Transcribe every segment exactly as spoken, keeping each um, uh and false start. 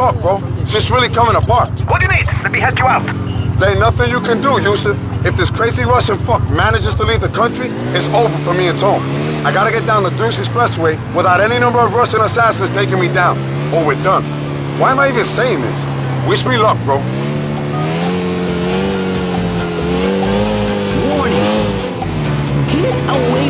talk, bro. Shit's really coming apart. What do you need? Let me help you out. There ain't nothing you can do, Yusuf. If this crazy Russian fuck manages to leave the country, it's over for me and Tone. I gotta get down the Dukes Expressway without any number of Russian assassins taking me down, or we're done. Why am I even saying this? Wish me luck, bro. Warning. Get away.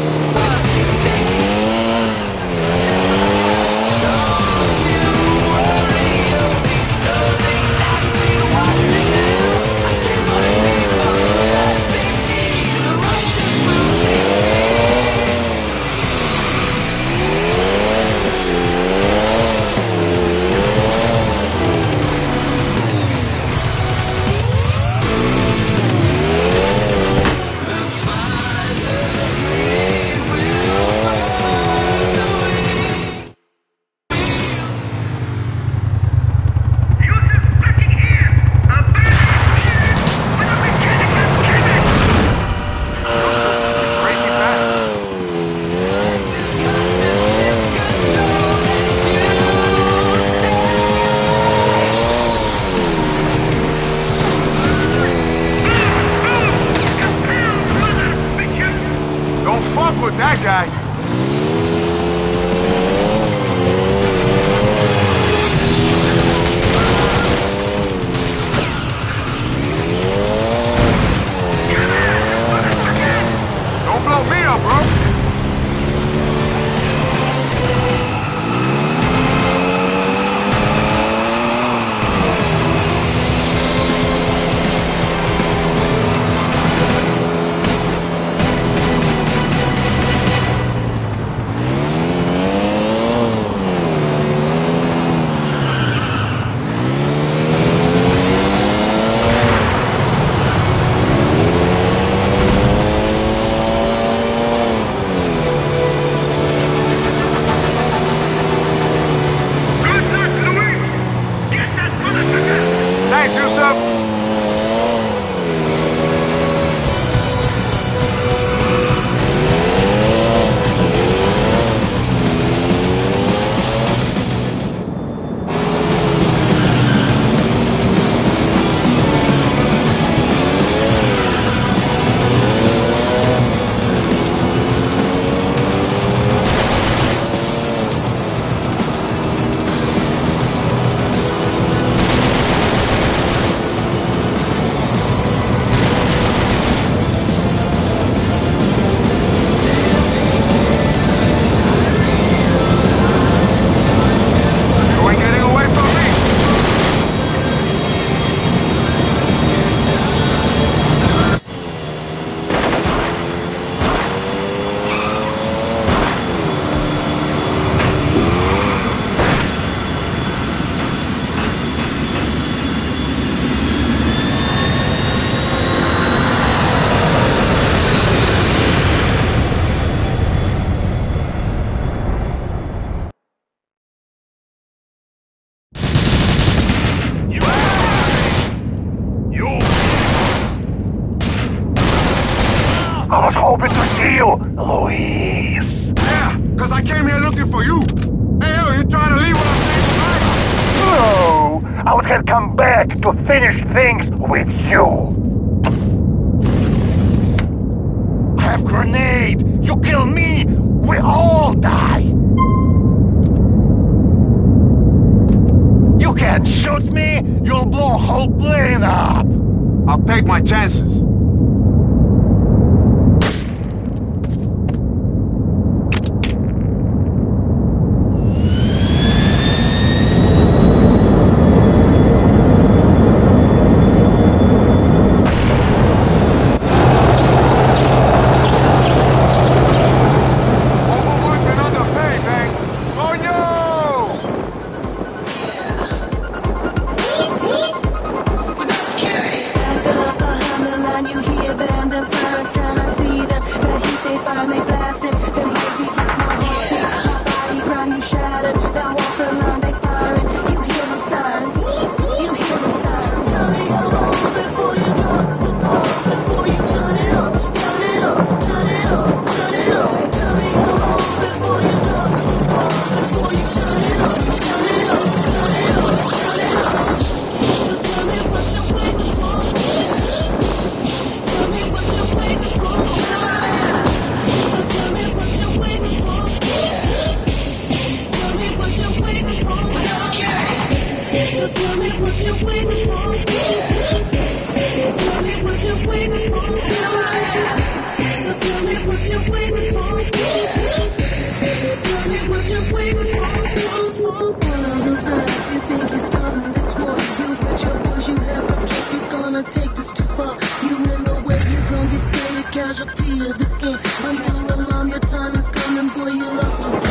play of this game. I'm your mom, your time is coming, boy, you lost just the same.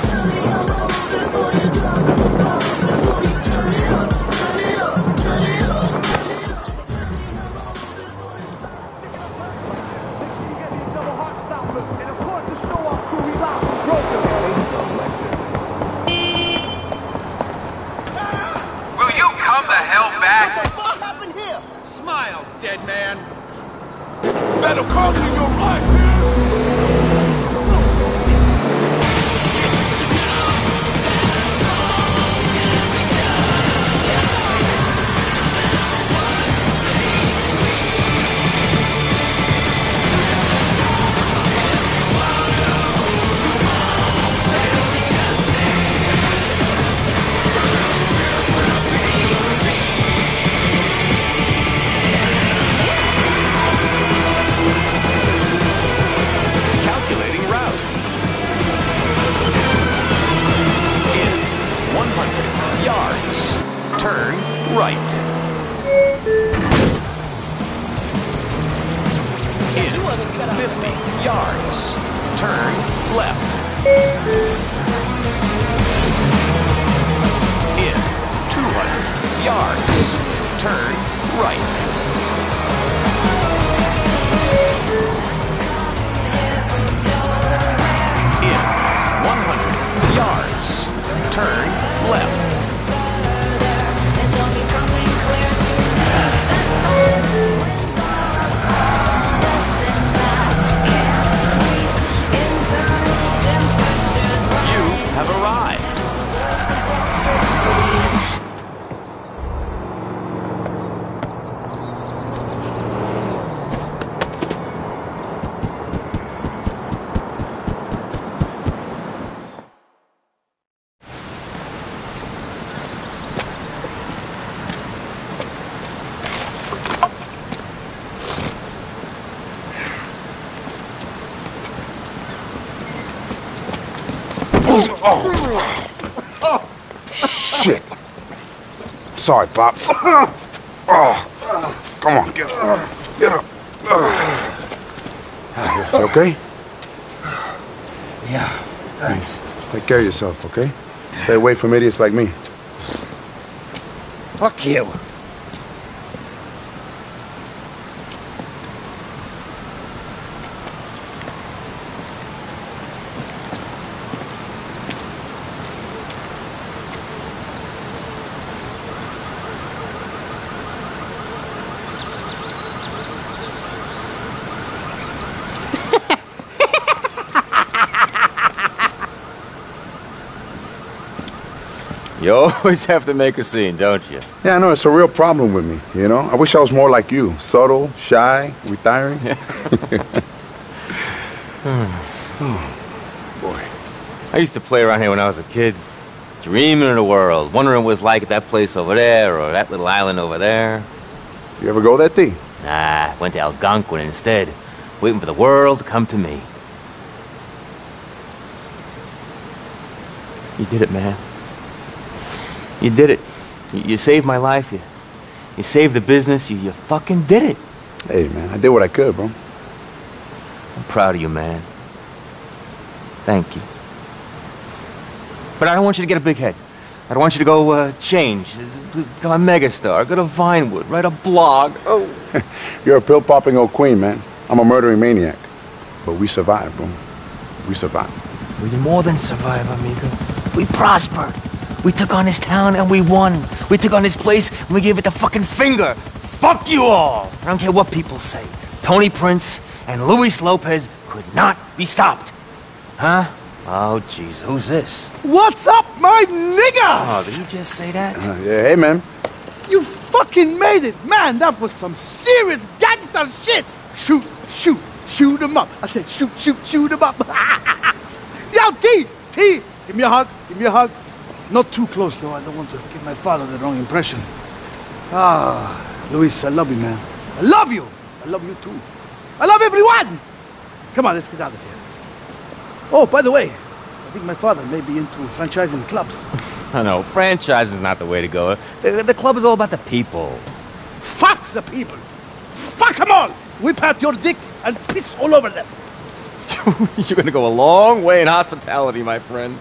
Turn it all over before you drop the ball, before you turn it on, turn it on, turn it on, turn it on. Turn it all over before you drop the ball. And of course the show off crew, we lost and broken. Will you come the hell back? What the fuck happened here? Smile, dead man. That'll cost you your life, man! Turn right. In fifty yards, turn left. In two hundred yards, turn right. In one hundred yards, turn left. Have arrived. Sorry, Pops. Oh, come on, get up. Get up. You okay? Yeah, thanks. Take care of yourself, okay? Stay away from idiots like me. Fuck you. You always have to make a scene, don't you? Yeah, I know. It's a real problem with me, you know? I wish I was more like you. Subtle, shy, retiring. Boy. I used to play around here when I was a kid. Dreaming of the world. Wondering what it's like at that place over there or that little island over there. You ever go that thing? Nah, went to Algonquin instead. Waiting for the world to come to me. You did it, man. You did it. You, you saved my life. You, you saved the business. You, you fucking did it. Hey, man, I did what I could, bro. I'm proud of you, man. Thank you. But I don't want you to get a big head. I don't want you to go uh, change, become a megastar, go to Vinewood, write a blog. Oh, you're a pill-popping old queen, man. I'm a murdering maniac. But we survived, bro. We survived. We more than survived, amigo. We prospered. We took on this town and we won. We took on this place and we gave it the fucking finger. Fuck you all! I don't care what people say. Tony Prince and Luis Lopez could not be stopped. Huh? Oh, jeez, who's this? What's up, my niggas? Oh, did he just say that? Uh, yeah, hey, man. You fucking made it. Man, that was some serious gangster shit. Shoot, shoot, shoot him up. I said shoot, shoot, shoot him up. Yo, T, T, give me a hug, give me a hug. Not too close, though. I don't want to give my father the wrong impression. Ah, Luis, I love you, man. I love you. I love you, too. I love everyone. Come on, let's get out of here. Oh, by the way, I think my father may be into franchising clubs. I know. Franchise is not the way to go. The, the club is all about the people. Fuck the people. Fuck them all. Whip out your dick and piss all over them. You're going to go a long way in hospitality, my friend.